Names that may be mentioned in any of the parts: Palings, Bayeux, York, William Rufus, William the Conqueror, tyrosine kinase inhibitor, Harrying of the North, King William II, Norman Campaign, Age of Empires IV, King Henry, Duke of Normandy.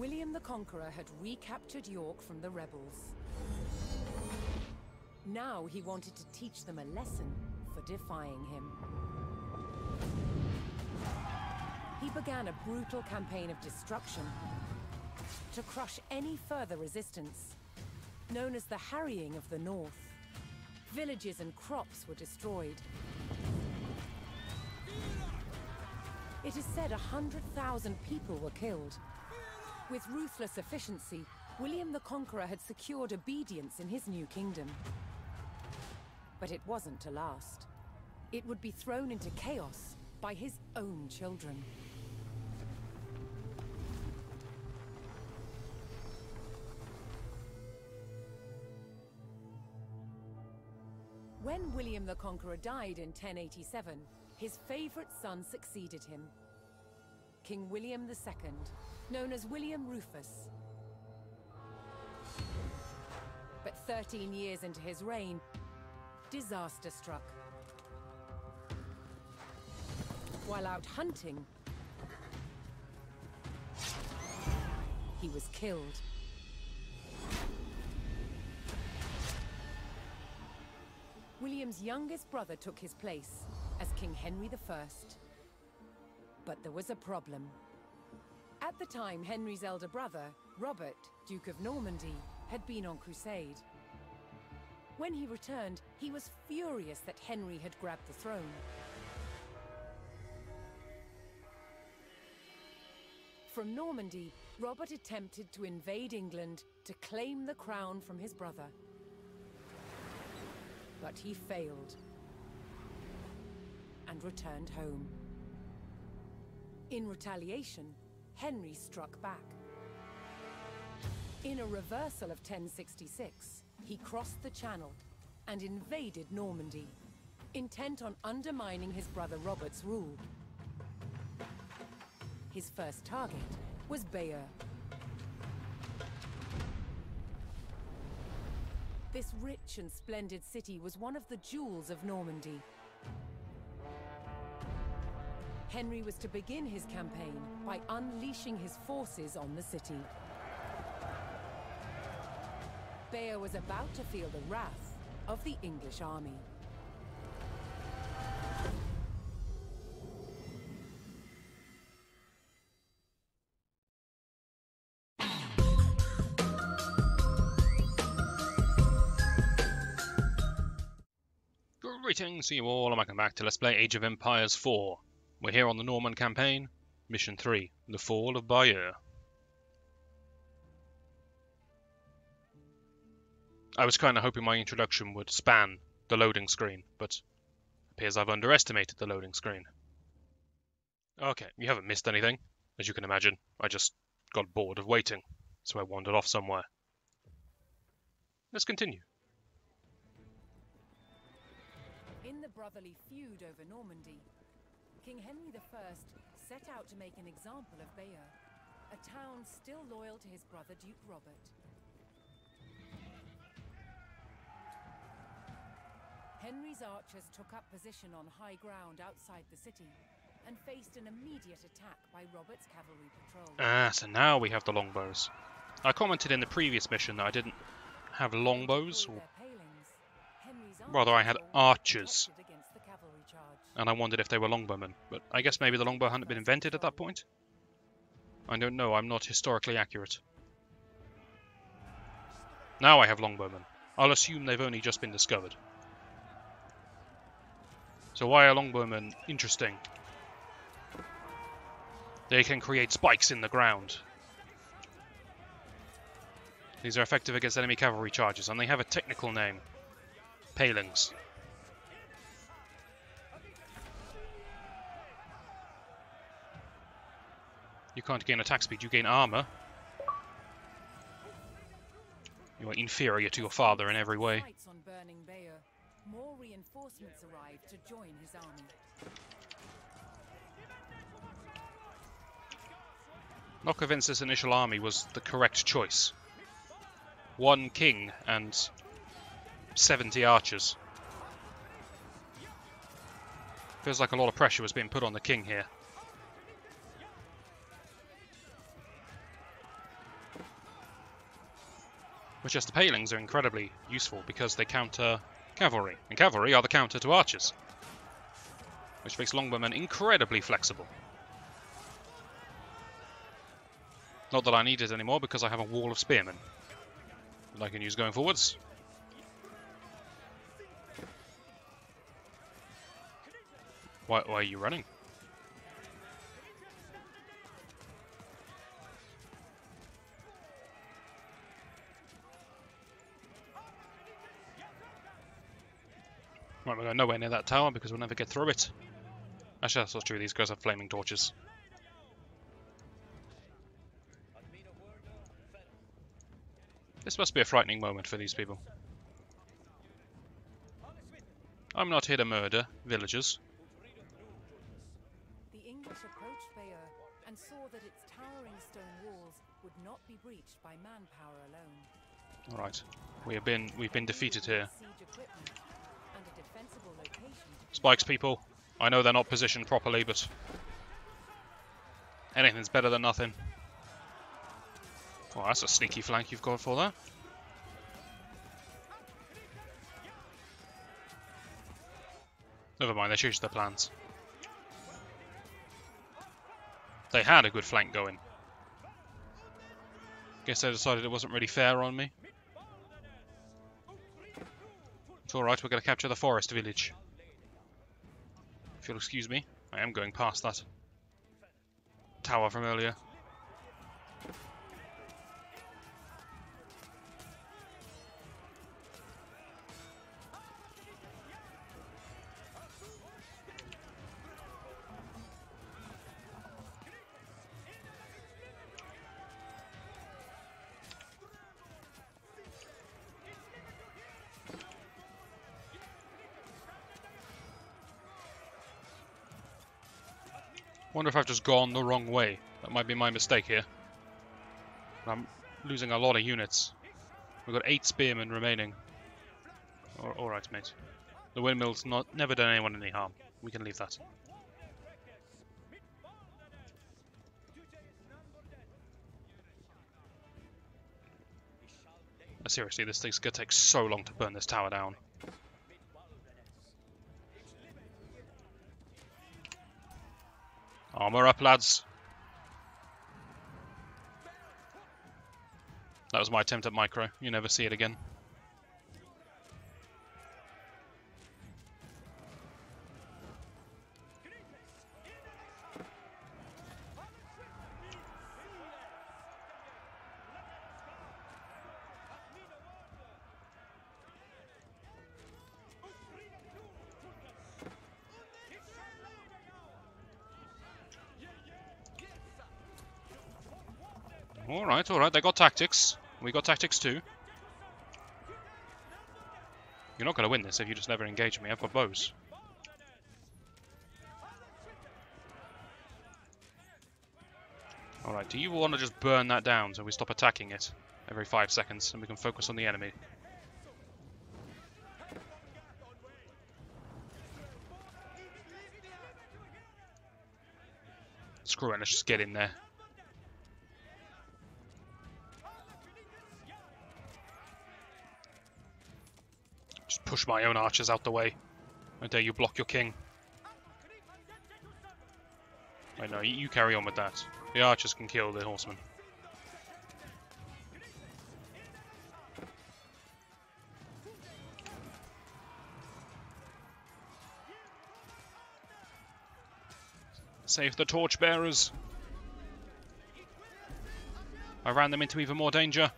William the Conqueror had recaptured York from the rebels. Now he wanted to teach them a lesson for defying him. He began a brutal campaign of destruction to crush any further resistance, known as the Harrying of the North. Villages and crops were destroyed. It is said 100,000 people were killed. With ruthless efficiency, William the Conqueror had secured obedience in his new kingdom. But it wasn't to last. It would be thrown into chaos by his own children. When William the Conqueror died in 1087, his favorite son succeeded him, King William II, known as William Rufus. But 13 years into his reign, disaster struck. While out hunting, he was killed. William's youngest brother took his place as King Henry I. But there was a problem. At the time, Henry's elder brother, Robert, Duke of Normandy, had been on crusade. When he returned, he was furious that Henry had grabbed the throne. From Normandy, Robert attempted to invade England to claim the crown from his brother. But he failed and returned home. In retaliation, Henry struck back. In a reversal of 1066, he crossed the Channel and invaded Normandy, intent on undermining his brother Robert's rule. His first target was Bayeux. This rich and splendid city was one of the jewels of Normandy. Henry was to begin his campaign by unleashing his forces on the city. Bayeux was about to feel the wrath of the English army. Greetings to you all, and welcome back to Let's Play Age of Empires IV. We're here on the Norman Campaign, Mission 3, The Fall of Bayeux. I was kind of hoping my introduction would span the loading screen, but it appears I've underestimated the loading screen. Okay, you haven't missed anything, as you can imagine. I just got bored of waiting, so I wandered off somewhere. Let's continue. In the brotherly feud over Normandy, King Henry I set out to make an example of Bayeux, a town still loyal to his brother Duke Robert. Henry's archers took up position on high ground outside the city and faced an immediate attack by Robert's cavalry patrol. So now we have the longbows. I commented in the previous mission that I didn't have longbows, or rather, I had archers, and I wondered if they were longbowmen, but I guess maybe the longbow hadn't been invented at that point? I don't know, I'm not historically accurate. Now I have longbowmen. I'll assume they've only just been discovered. So why are longbowmen interesting? They can create spikes in the ground. These are effective against enemy cavalry charges, and they have a technical name. Palings. You can't gain attack speed, you gain armor. You are inferior to your father in every way. More reinforcements arrived to join his army. Knockvince's initial army was the correct choice. One king and 70 archers. Feels like a lot of pressure was being put on the king here. Winchester palings are incredibly useful because they counter cavalry, and cavalry are the counter to archers, which makes longbowmen incredibly flexible. Not that I need it anymore because I have a wall of spearmen that I can use going forwards. Why are you running? Right, we're going nowhere near that tower because we'll never get through it. Actually, that's not true. These guys have flaming torches. This must be a frightening moment for these people. I'm not here to murder villagers. The English approached Bayeux and saw that its towering stone walls would not be breached by manpower alone. All right, we've been defeated here. Spikes, people. I know they're not positioned properly, but anything's better than nothing. Oh, that's a sneaky flank you've got for that. Never mind, they changed their plans. They had a good flank going. Guess they decided it wasn't really fair on me. It's alright, we're going to capture the forest village. If you'll excuse me, I am going past that tower from earlier. I wonder if I've just gone the wrong way. That might be my mistake here. I'm losing a lot of units. We've got 8 spearmen remaining. Alright, mate. The windmill's never done anyone any harm. We can leave that. Seriously, this thing's gonna take so long to burn this tower down. Armour up, lads. That was my attempt at micro. You never see it again. Alright, they got tactics. We got tactics too. You're not going to win this if you just never engage me. I've got bows. Alright, do you want to just burn that down so we stop attacking it every 5 seconds and we can focus on the enemy? Screw it, let's just get in there. Push my own archers out the way. How dare you block your king? I know, you carry on with that. The archers can kill the horsemen. Save the torchbearers. I ran them into even more danger.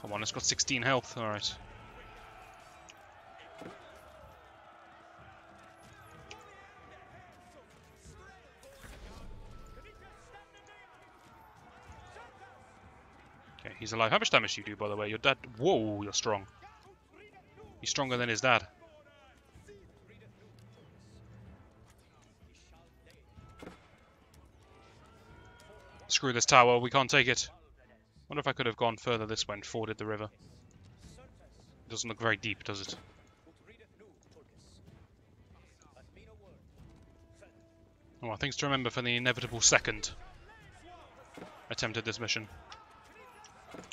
Come on, it's got 16 health, alright. Okay, he's alive. How much damage do you do, by the way? Your dad... Whoa, you're strong. He's stronger than his dad. Screw this tower, we can't take it. I wonder if I could have gone further this way and forded the river. It doesn't look very deep, does it? Oh, things to remember for the inevitable second attempt at this mission.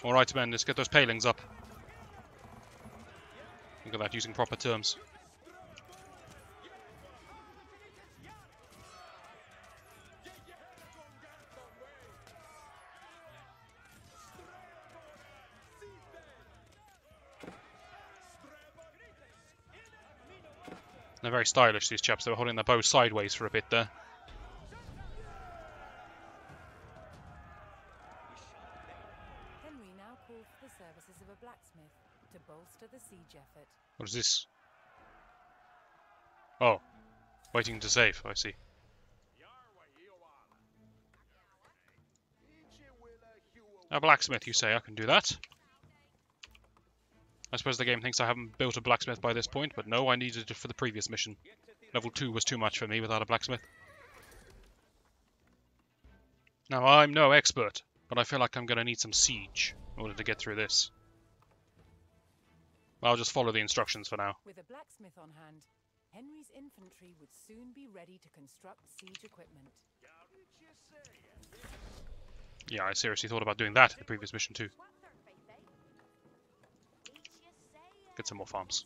Alright men, let's get those palings up. Look at that, using proper terms. They're very stylish, these chaps. They were holding their bow sideways for a bit there. Henry now called for the services of a blacksmith to bolster the siege effort. What is this? Oh, waiting to save. I see. A blacksmith, you say? I can do that. I suppose the game thinks I haven't built a blacksmith by this point, but no, I needed it for the previous mission. Level 2 was too much for me without a blacksmith. Now, I'm no expert, but I feel like I'm going to need some siege in order to get through this. I'll just follow the instructions for now. With a blacksmith on hand, Henry's infantry would soon be ready to construct siege equipment. Yeah, I seriously thought about doing that in the previous mission too. Get some more farms.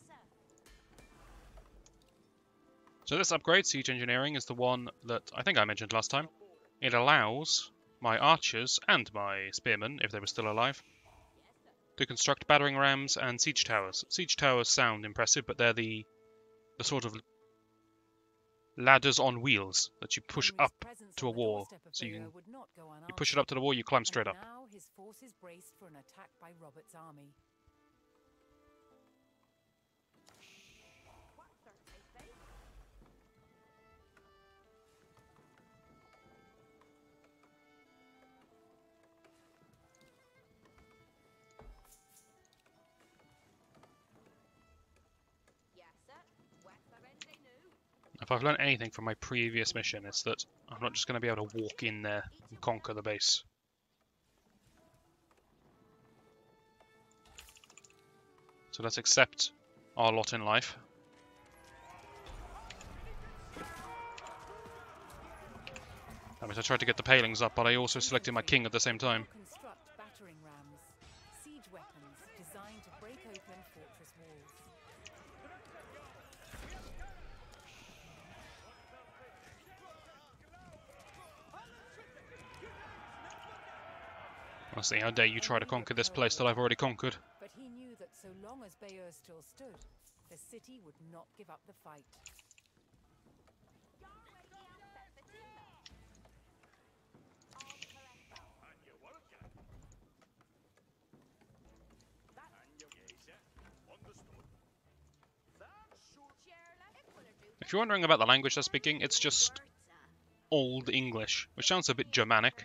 So this upgrade, Siege Engineering, is the one that I think I mentioned last time. It allows my archers and my spearmen, if they were still alive, to construct battering rams and siege towers. Siege towers sound impressive, but they're the sort of ladders on wheels that you push up to a wall. So you push it up to the wall, you climb straight up. Now his forces braced for an attack by Robert's army. If I've learned anything from my previous mission, it's that I'm not just going to be able to walk in there and conquer the base. So let's accept our lot in life. I mean, I tried to get the palings up, but I also selected my king at the same time. Construct battering rams, siege weapons designed to break open fortress walls. Honestly, how dare you try to conquer this place that I've already conquered. But he knew that so long as Bayeux still stood, the city would not give up the fight. If you're wondering about the language they're speaking, it's just Old English, which sounds a bit Germanic.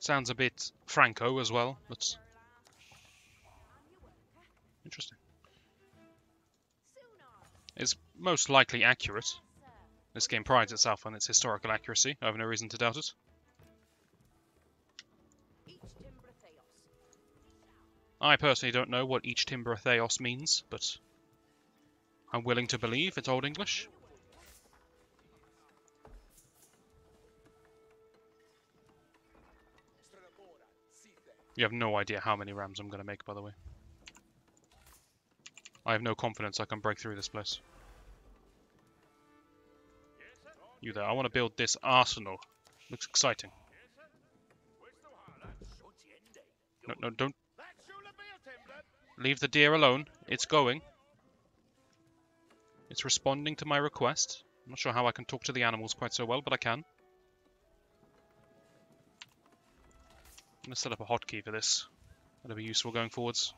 Sounds a bit Franco as well. That's interesting. It's most likely accurate. This game prides itself on its historical accuracy. I have no reason to doubt it. I personally don't know what each timber theos means, but I'm willing to believe it's Old English. You have no idea how many rams I'm going to make, by the way. I have no confidence I can break through this place. You there, I want to build this arsenal. Looks exciting. No, no, don't. Leave the deer alone. It's going. It's responding to my request. I'm not sure how I can talk to the animals quite so well, but I can. I'm going to set up a hotkey for this. That'll be useful going forwards.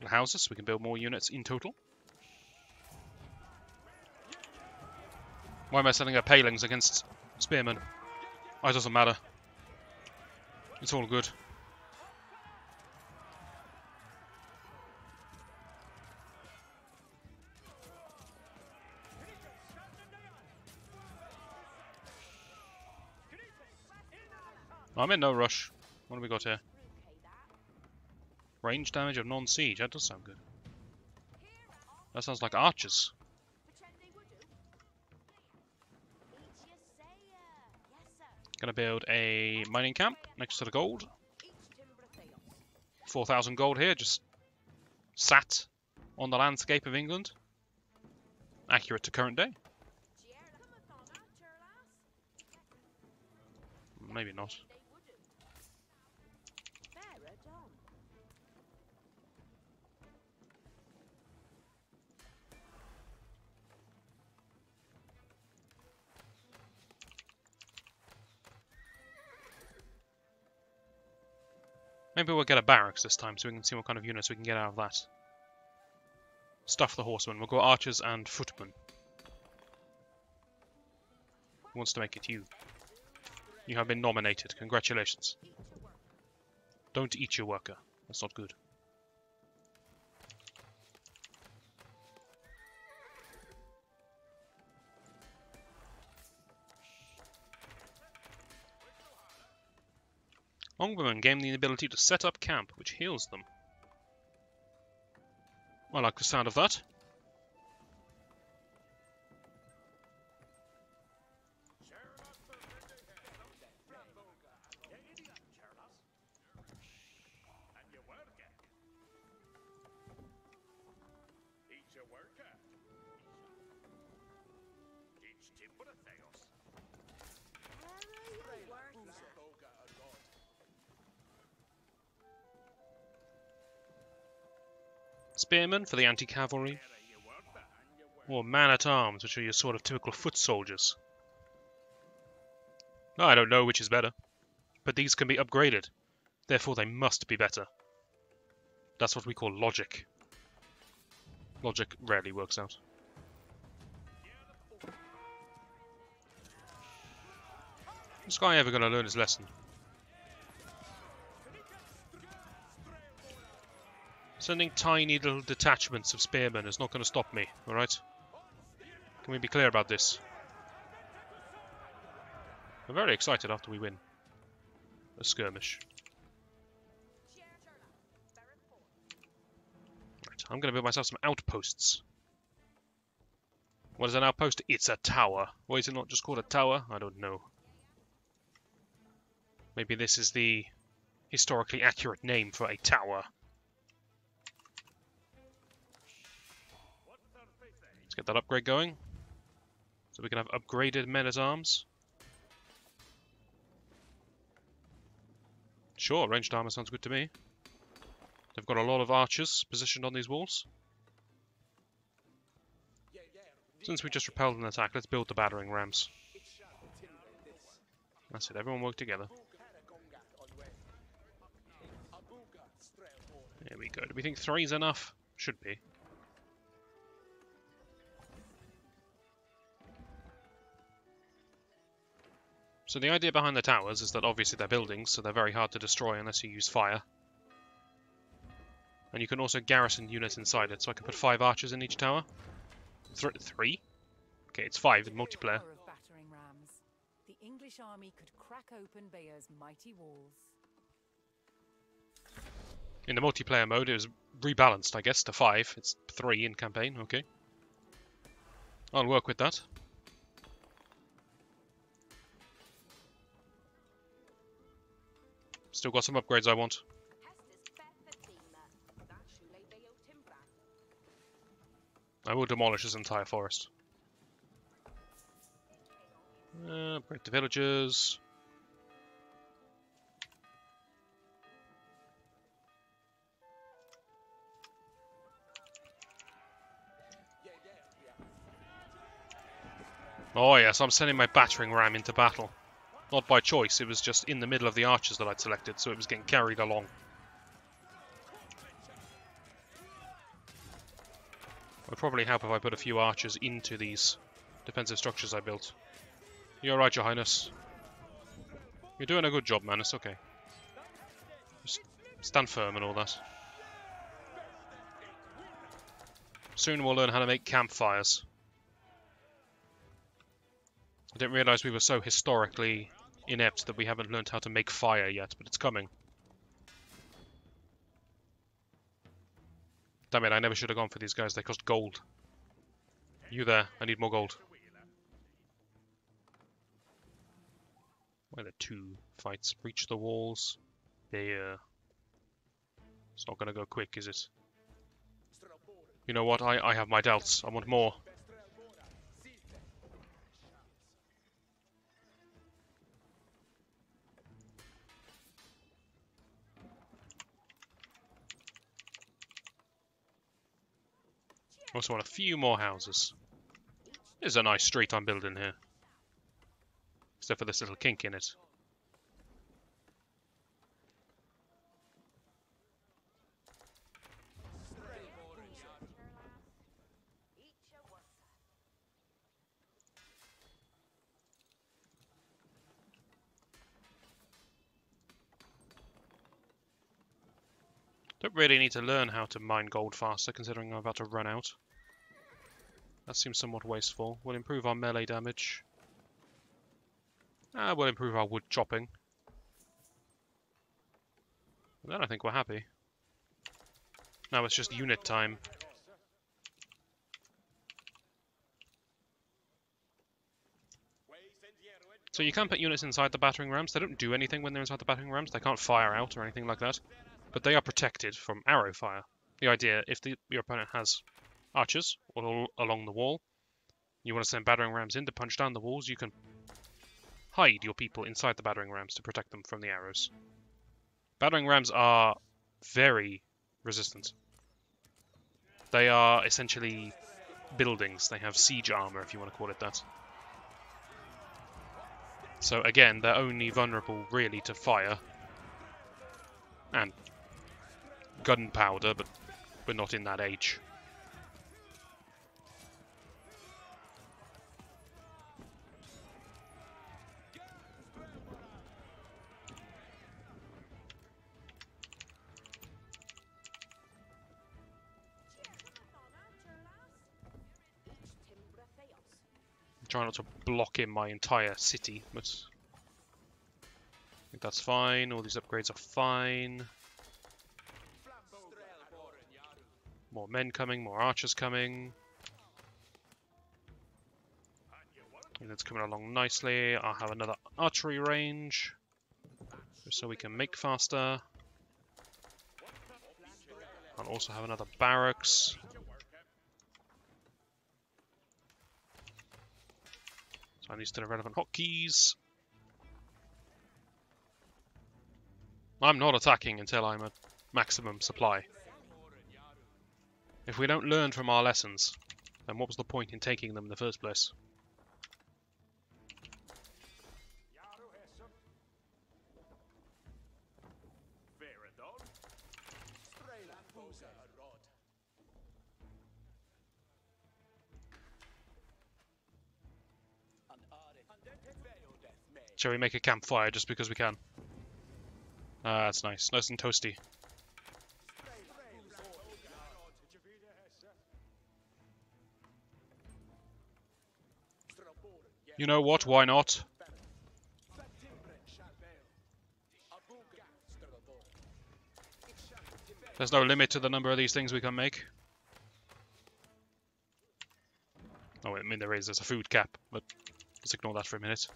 We'll house us, we can build more units in total. Why am I setting up palings against spearmen? Oh, it doesn't matter. It's all good. I'm in no rush. What have we got here? Range damage of non-siege. That does sound good. That sounds like archers. Gonna build a mining camp next to the gold. 4,000 gold here, just sat on the landscape of England. Accurate to current day. Maybe not. Maybe we'll get a barracks this time so we can see what kind of units we can get out of that. Stuff the horsemen. We'll go archers and footmen. Who wants to make it? You. You have been nominated. Congratulations. Don't eat your worker. That's not good. Longbow gain the ability to set up camp, which heals them. I like the sound of that. Spearmen for the anti-cavalry, or man-at-arms, which are your sort of typical foot soldiers. I don't know which is better, but these can be upgraded, therefore they must be better. That's what we call logic. Logic rarely works out. Is this guy ever going to learn his lesson? Sending tiny little detachments of spearmen is not going to stop me, alright? Can we be clear about this? I'm very excited after we win a skirmish. Right, I'm going to build myself some outposts. What is an outpost? It's a tower. Or is it not just called a tower? I don't know. Maybe this is the historically accurate name for a tower. Let's get that upgrade going, so we can have upgraded men-at-arms. Sure, ranged armor sounds good to me. They've got a lot of archers positioned on these walls. Since we just repelled an attack, let's build the battering rams. That's it, everyone work together. There we go. Do we think 3's enough? Should be. So the idea behind the towers is that obviously they're buildings, so they're very hard to destroy unless you use fire. And you can also garrison units inside it, so I can put 5 archers in each tower. 3? Okay, it's 5 in multiplayer. The English army could crack open Bayeux's mighty walls. In the multiplayer mode, it was rebalanced, I guess, to 5. It's 3 in campaign, okay. I'll work with that. Still got some upgrades I want. I will demolish this entire forest. Upgrade the villagers. Oh yes, I'm sending my battering ram into battle. Not by choice, it was just in the middle of the archers that I'd selected, so it was getting carried along. It would probably help if I put a few archers into these defensive structures I built. You're right, Your Highness. You're doing a good job, man. It's okay. Just stand firm and all that. Soon we'll learn how to make campfires. I didn't realise we were so historically inept that we haven't learned how to make fire yet, but it's coming. Damn it, I never should have gone for these guys. They cost gold. You there. I need more gold. Where are the two fights? Breach the walls. They, it's not going to go quick, is it? You know what? I have my doubts. I want more. Also want a few more houses. There's a nice street I'm building here. Except for this little kink in it. Don't really need to learn how to mine gold faster, considering I'm about to run out. That seems somewhat wasteful. We'll improve our melee damage. We'll improve our wood chopping. And then I think we're happy. Now it's just unit time. So you can put units inside the battering rams. They don't do anything when they're inside the battering rams. They can't fire out or anything like that. But they are protected from arrow fire. The idea, if your opponent has archers all along the wall, you want to send battering rams in to punch down the walls, you can hide your people inside the battering rams to protect them from the arrows. Battering rams are very resistant. They are essentially buildings. They have siege armor, if you want to call it that. So again, they're only vulnerable really to fire and gunpowder, but we're not in that age. I'm trying not to block in my entire city, but I think that's fine. All these upgrades are fine. More men coming, more archers coming. And it's coming along nicely. I'll have another archery range, just so we can make faster. I'll also have another barracks. So I need to the relevant hotkeys. I'm not attacking until I'm at maximum supply. If we don't learn from our lessons, then what was the point in taking them in the first place? Shall we make a campfire just because we can? Ah, that's nice. Nice and toasty. You know what? Why not? There's no limit to the number of these things we can make. Oh, I mean there is. There's a food cap, but let's ignore that for a minute.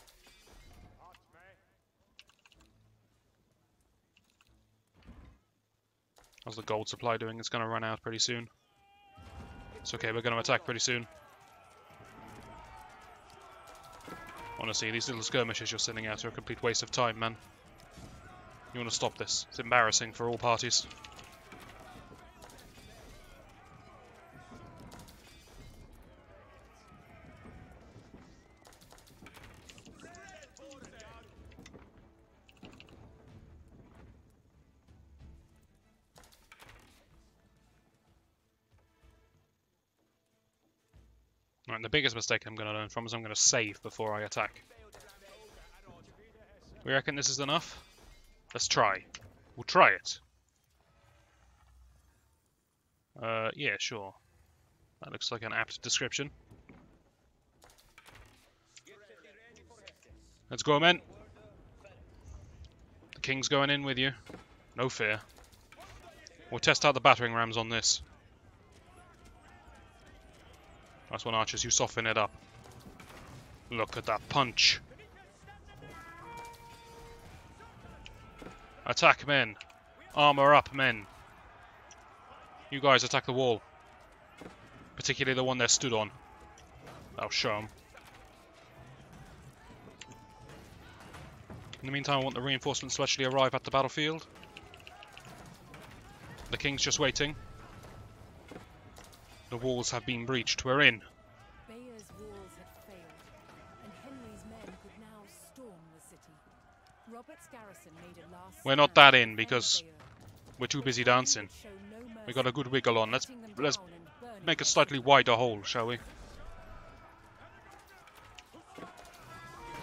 How's the gold supply doing? It's going to run out pretty soon. It's okay. We're going to attack pretty soon. Honestly, these little skirmishes you're sending out are a complete waste of time, man. You want to stop this. It's embarrassing for all parties. Right, and the biggest mistake I'm going to learn from is I'm going to save before I attack. We reckon this is enough? Let's try. We'll try it. Yeah, sure. That looks like an apt description. Let's go, men. King's going in with you. No fear. We'll test out the battering rams on this. That's one, archers. You soften it up. Look at that punch. Attack, men. Armour up, men. You guys attack the wall. Particularly the one they're stood on. That'll show them. In the meantime, I want the reinforcements to actually arrive at the battlefield. The king's just waiting. The walls have been breached. We're in. Bayeux's walls had failed, and Henry's men could now storm the city. Robert's garrison made a last. We're not that in because we're too busy dancing. We got a good wiggle on. Let's make a slightly wider hole, shall we?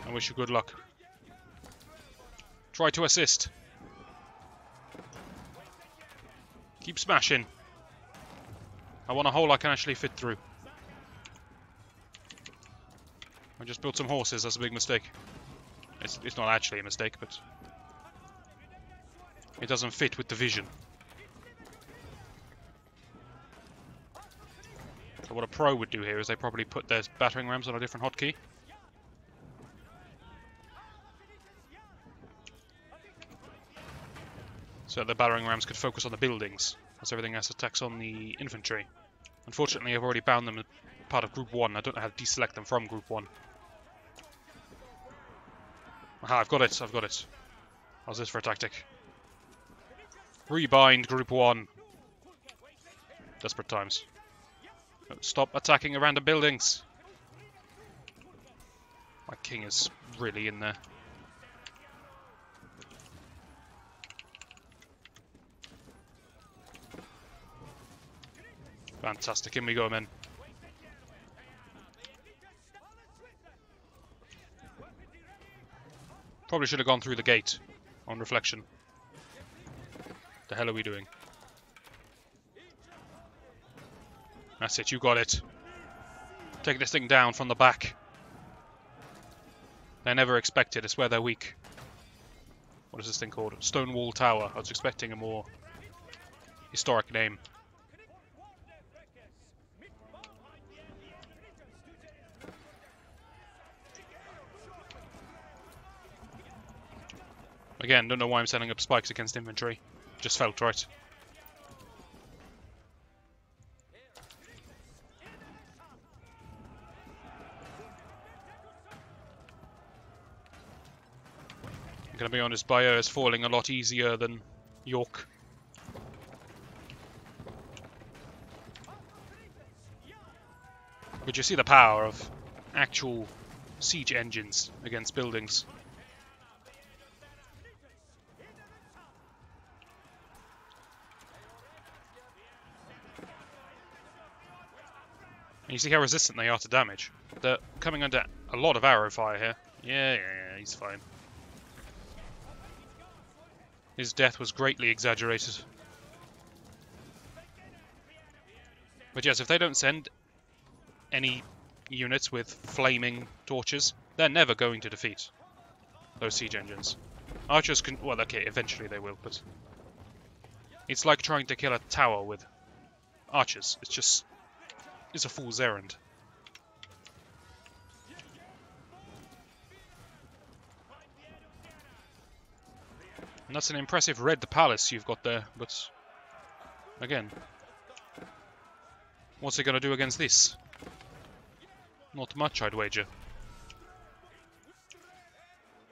I wish you good luck. Try to assist. Keep smashing. I want a hole I can actually fit through. I just built some horses. That's a big mistake. It's not actually a mistake, but it doesn't fit with the vision. So what a pro would do here is they probably put their battering rams on a different hotkey. So the battering rams could focus on the buildings, as everything else attacks on the infantry. Unfortunately, I've already bound them as part of Group 1. I don't know how to deselect them from Group 1. Aha, I've got it, I've got it. How's this for a tactic? Rebind Group 1. Desperate times. Stop attacking around the buildings. My king is really in there. Fantastic, in we go, men. Probably should have gone through the gate, on reflection. The hell are we doing? That's it, you got it. Take this thing down from the back. They never expect it, it's where they're weak. What is this thing called? Stonewall Tower. I was expecting a more historic name. Again, don't know why I'm setting up spikes against infantry. Just felt right. I'm going to be honest, Bayeux is falling a lot easier than York. But you see the power of actual siege engines against buildings. You see how resistant they are to damage. They're coming under a lot of arrow fire here. Yeah, he's fine. His death was greatly exaggerated. But yes, if they don't send any units with flaming torches, they're never going to defeat those siege engines. Archers can... well, okay, eventually they will, but... it's like trying to kill a tower with archers. It's just... it's a fool's errand. And that's an impressive red palace you've got there, but... again... what's it going to do against this? Not much, I'd wager.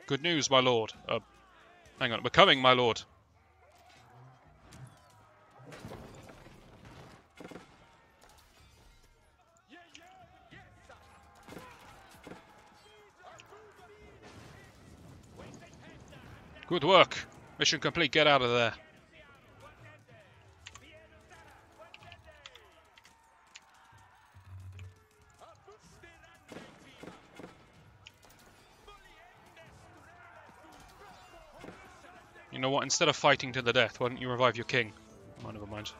Good news, my lord. Hang on, we're coming, my lord. Good work. Mission complete. Get out of there. You know what? Instead of fighting to the death, why don't you revive your king? Oh, never mind.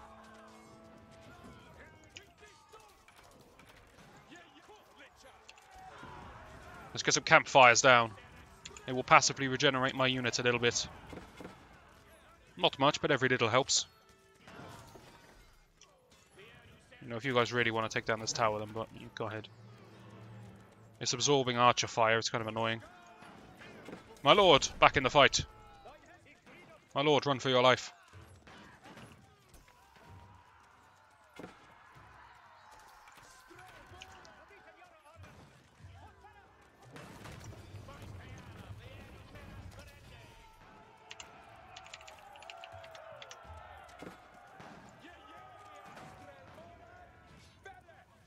Let's get some campfires down. It will passively regenerate my units a little bit. Not much, but every little helps. You know, if you guys really want to take down this tower, then but you go ahead. It's absorbing archer fire. It's kind of annoying. My lord, back in the fight. My lord, run for your life.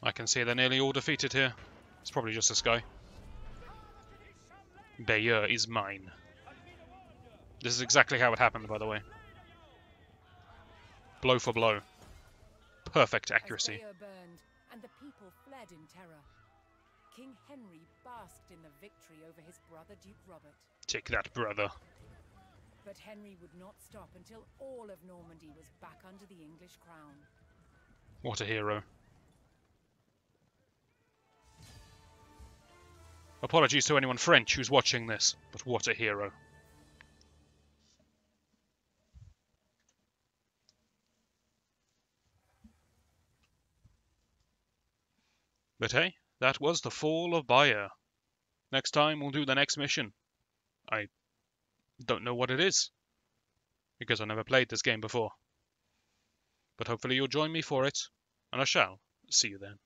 I can see they're nearly all defeated here. It's probably just this guy. Bayeux is mine. This is exactly how it happened, by the way. Blow for blow. Perfect accuracy. As Bayeux burned, and the people fled in terror. King Henry basked in the victory over his brother Duke Robert. Take that, brother. But Henry would not stop until all of Normandy was back under the English crown. What a hero. Apologies to anyone French who's watching this, but what a hero. But hey, that was the fall of Bayeux. Next time we'll do the next mission. I don't know what it is, because I never played this game before. But hopefully you'll join me for it, and I shall see you then.